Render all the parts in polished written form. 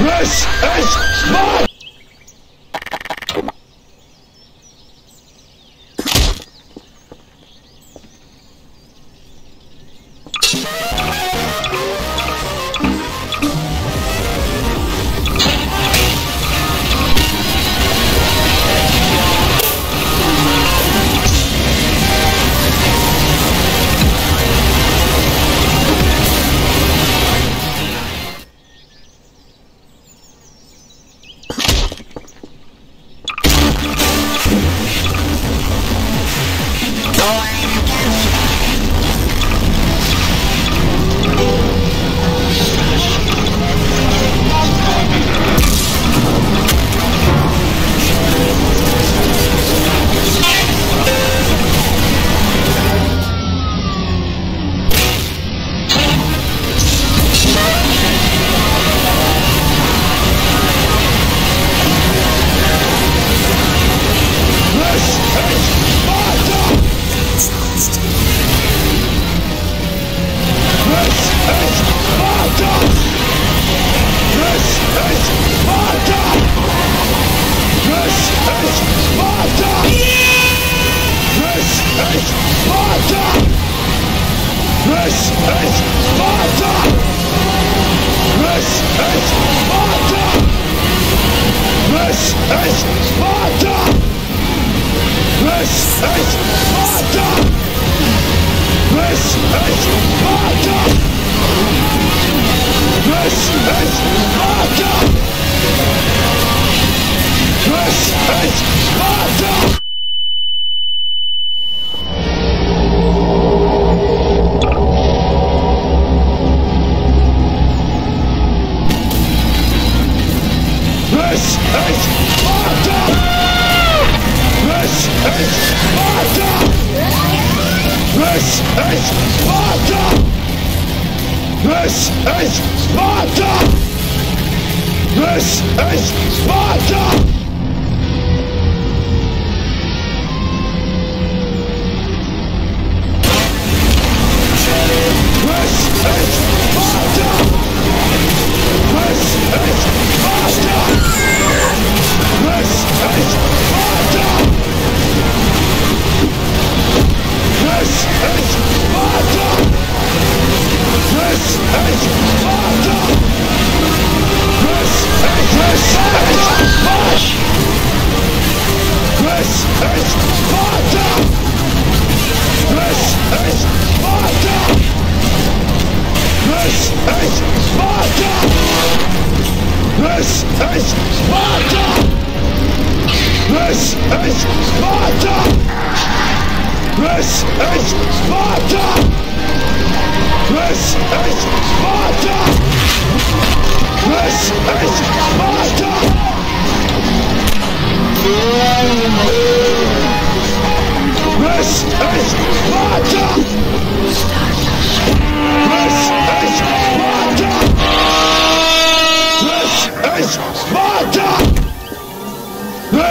This is my...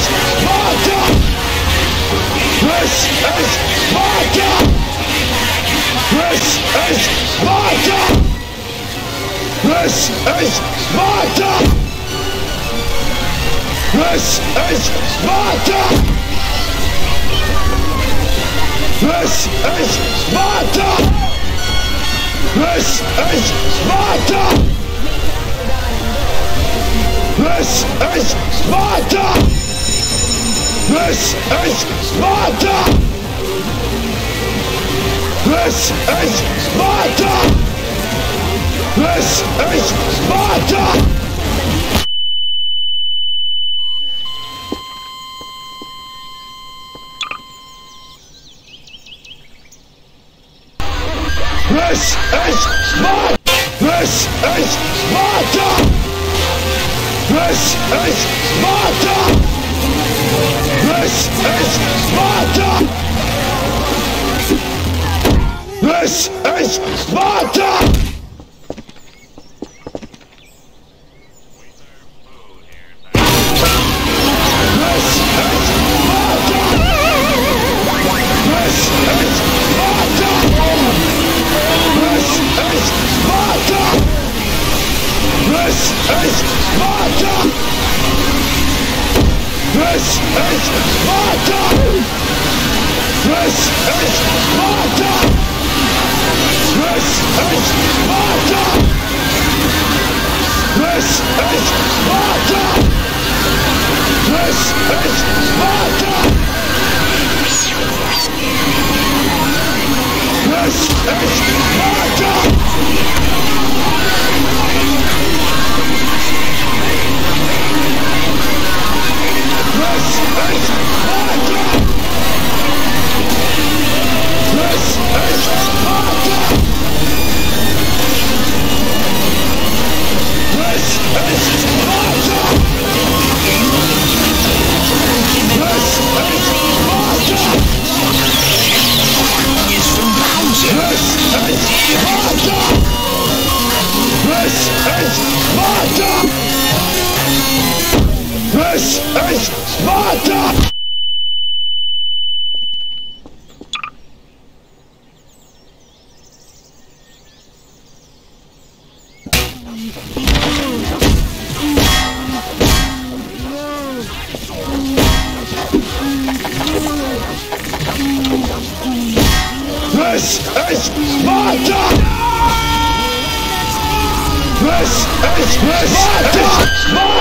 is Sparta! This is Sparta! This is Sparta! This is Sparta! This is Sparta! This is Sparta! This is Sparta! This is Sparta! This is Sparta! This is Sparta! This is Sparta! This is Sparta! This is Sparta! This is Sparta! This is Sparta! This is Sparta! This is Sparta! This is Sparta! This is Sparta! This is Sparta! This is Sparta! This is Sparta! This is Sparta! This is Sparta! This is Sparta! This is Sparta! This is Sparta! This is Sparta! This is Sparta!